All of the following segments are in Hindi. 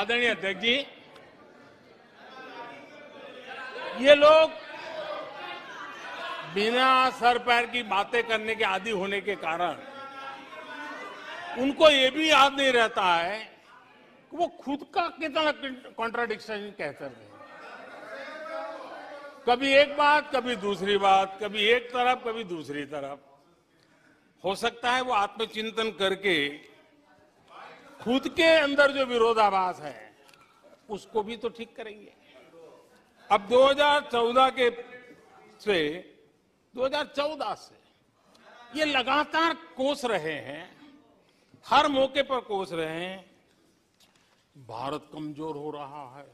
आदरणीय अध्यक्ष जी, ये लोग बिना सर पैर की बातें करने के आदी होने के कारण उनको ये भी याद नहीं रहता है कि वो खुद का कितना कॉन्ट्राडिक्शन कहते हैं। कभी एक बात, कभी दूसरी बात, कभी एक तरफ, कभी दूसरी तरफ। हो सकता है वो आत्मचिंतन करके खुद के अंदर जो विरोधाभास है उसको भी तो ठीक करेंगे। अब 2014 से ये लगातार कोस रहे हैं, हर मौके पर कोस रहे हैं, भारत कमजोर हो रहा है,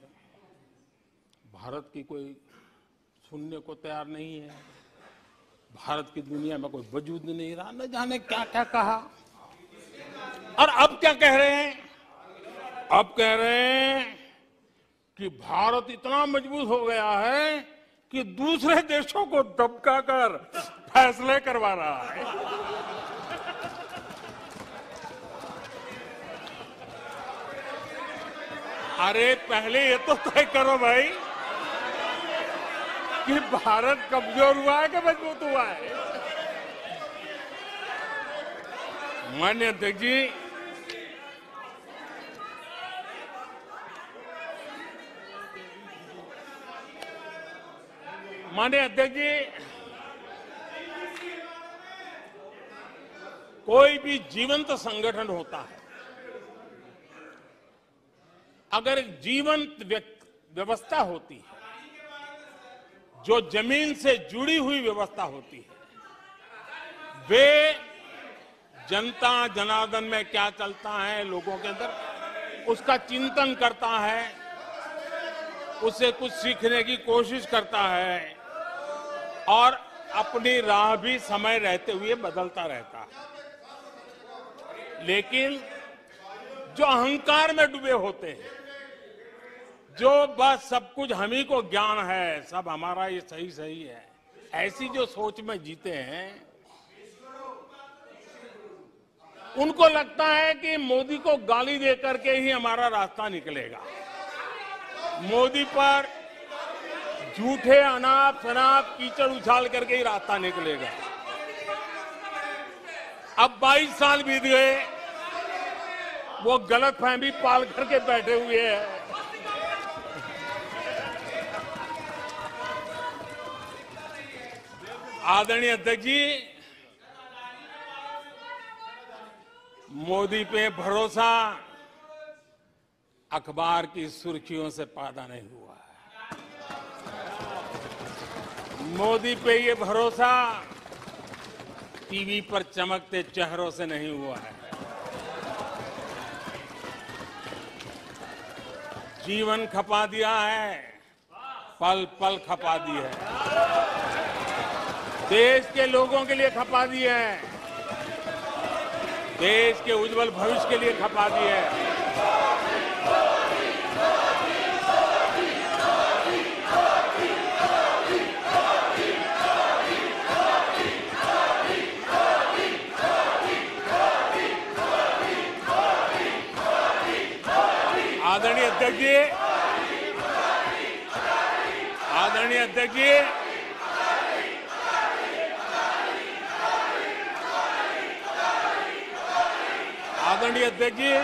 भारत की कोई सुनने को तैयार नहीं है, भारत की दुनिया में कोई वजूद नहीं रहा, न जाने क्या क्या कहा। और अब क्या कह रहे हैं? अब कह रहे हैं कि भारत इतना मजबूत हो गया है कि दूसरे देशों को दबका कर फैसले करवा रहा है। अरे पहले ये तो तय करो भाई कि भारत कमजोर हुआ है कि मजबूत हुआ है। माननीय अध्यक्ष जी, कोई भी जीवंत संगठन होता है, अगर एक जीवंत व्यवस्था होती है, जो जमीन से जुड़ी हुई व्यवस्था होती है, वे जनता जनार्दन में क्या चलता है, लोगों के अंदर उसका चिंतन करता है, उससे कुछ सीखने की कोशिश करता है और अपनी राह भी समय रहते हुए बदलता रहता है। लेकिन जो अहंकार में डूबे होते हैं, जो बस सब कुछ हम ही को ज्ञान है, सब हमारा ये सही सही है, ऐसी जो सोच में जीते हैं, उनको लगता है कि मोदी को गाली दे करके ही हमारा रास्ता निकलेगा, मोदी पर झूठे अनाप शनाप कीचड़ उछाल करके ही रास्ता निकलेगा। अब 22 साल बीत गए, वो गलतफहमी पाल करके बैठे हुए हैं। आदरणीय अध्यक्ष जी, मोदी पे भरोसा अखबार की सुर्खियों से पैदा नहीं हुआ है, मोदी पे ये भरोसा टीवी पर चमकते चेहरों से नहीं हुआ है। जीवन खपा दिया है, पल पल खपा दी है, देश के लोगों के लिए खपा दी है, देश के उज्जवल भविष्य के लिए खपा दी है। आदरणीय अध्यक्ष जी,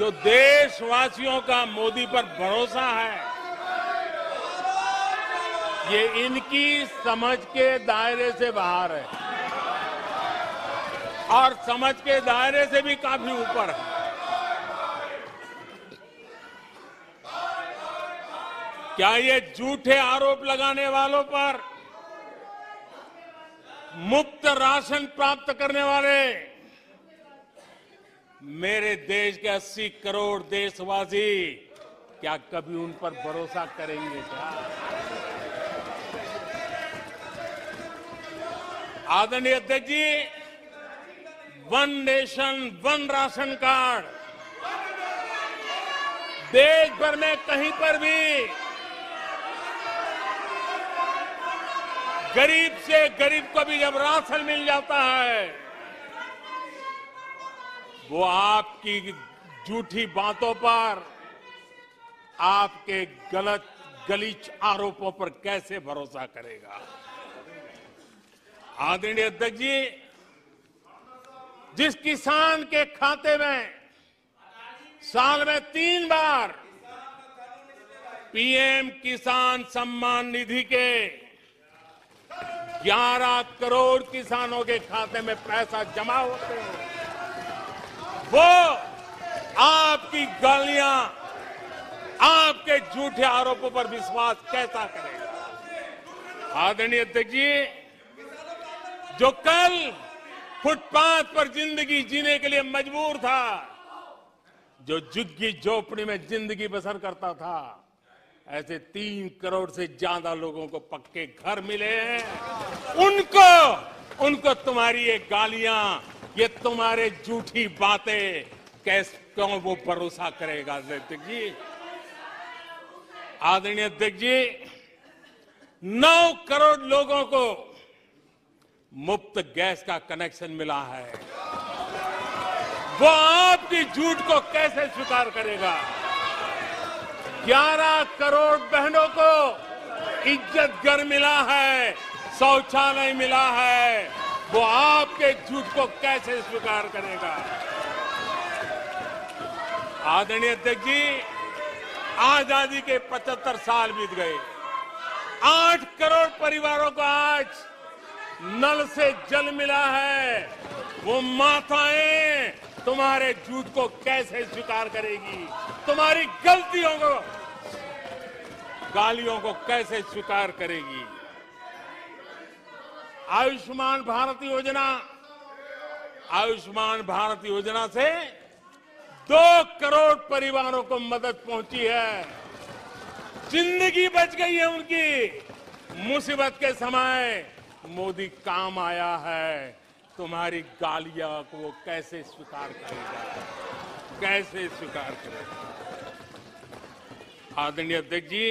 जो देशवासियों का मोदी पर भरोसा है, ये इनकी समझ के दायरे से बाहर है और समझ के दायरे से भी काफी ऊपर है। क्या ये झूठे आरोप लगाने वालों पर, मुफ्त राशन प्राप्त करने वाले मेरे देश के 80 करोड़ देशवासी क्या कभी उन पर भरोसा करेंगे क्या? आदरणीय अध्यक्ष जी, one nation one ration card देश भर में कहीं पर भी गरीब से गरीब को भी जब राशन मिल जाता है वो आपकी झूठी बातों पर, आपके गलत गलीच आरोपों पर कैसे भरोसा करेगा। आदरणीय अध्यक्ष जी, जिस किसान के खाते में साल में 3 बार पीएम किसान सम्मान निधि के 11 करोड़ किसानों के खाते में पैसा जमा होते हैं, वो आपकी गालियां, आपके झूठे आरोपों पर विश्वास कैसा करेगा। आदरणीय अध्यक्ष जी, जो कल फुटपाथ पर जिंदगी जीने के लिए मजबूर था, जो झुग्गी झोपड़ी में जिंदगी बसर करता था, ऐसे 3 करोड़ से ज्यादा लोगों को पक्के घर मिले हैं। उनको तुम्हारी ये गालियां, ये तुम्हारे झूठी बातें क्यों वो भरोसा करेगा। अध्यक्ष जी, आदरणीय अध्यक्ष जी, 9 करोड़ लोगों को मुफ्त गैस का कनेक्शन मिला है, वो आपकी झूठ को कैसे स्वीकार करेगा। 11 करोड़ बहनों को इज्जत घर मिला है, शौचालय मिला है, वो आपके झूठ को कैसे स्वीकार करेगा। आदरणीय अध्यक्ष जी, आजादी के 75 साल बीत गए, 8 करोड़ परिवारों को आज नल से जल मिला है, वो माताएं तुम्हारे झूठ को कैसे स्वीकार करेगी, तुम्हारी गलतियों को, गालियों को कैसे स्वीकार करेगी। आयुष्मान भारत योजना से 2 करोड़ परिवारों को मदद पहुंची है, जिंदगी बच गई है उनकी। मुसीबत के समय मोदी काम आया है, तुम्हारी गालियां को वो कैसे स्वीकार करेगा, कैसे स्वीकार करेगा। आदरणीय अध्यक्ष जी,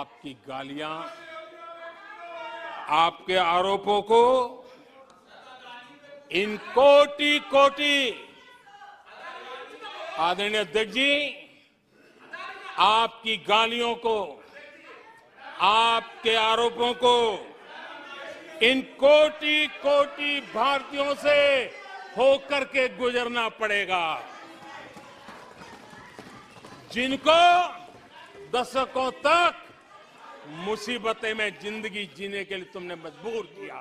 आपकी गालियां, आपके आरोपों को इन कोटि आदरणीय अध्यक्ष जी, आपकी गालियों को, आपके आरोपों को इन कोटि भारतीयों से होकर के गुजरना पड़ेगा, जिनको दशकों तक मुसीबतें में जिंदगी जीने के लिए तुमने मजबूर किया।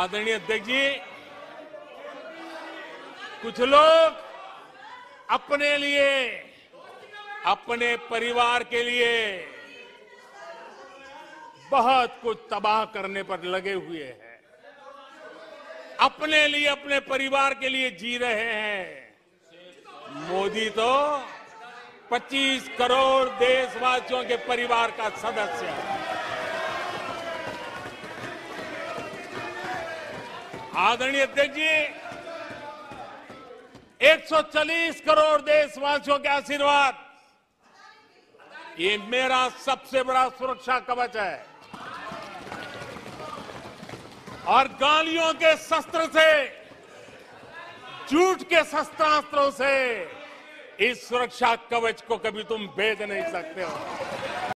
आदरणीय अध्यक्ष जी, कुछ लोग अपने लिए, अपने परिवार के लिए बहुत कुछ तबाह करने पर लगे हुए हैं, अपने लिए, अपने परिवार के लिए जी रहे हैं। मोदी तो 25 करोड़ देशवासियों के परिवार का सदस्य है। आदरणीय अध्यक्ष जी, 140 करोड़ देशवासियों के आशीर्वाद, ये मेरा सबसे बड़ा सुरक्षा कवच है। और गालियों के शस्त्र से, झूठ के शस्त्रास्त्रों से इस सुरक्षा कवच को कभी तुम भेद नहीं सकते हो।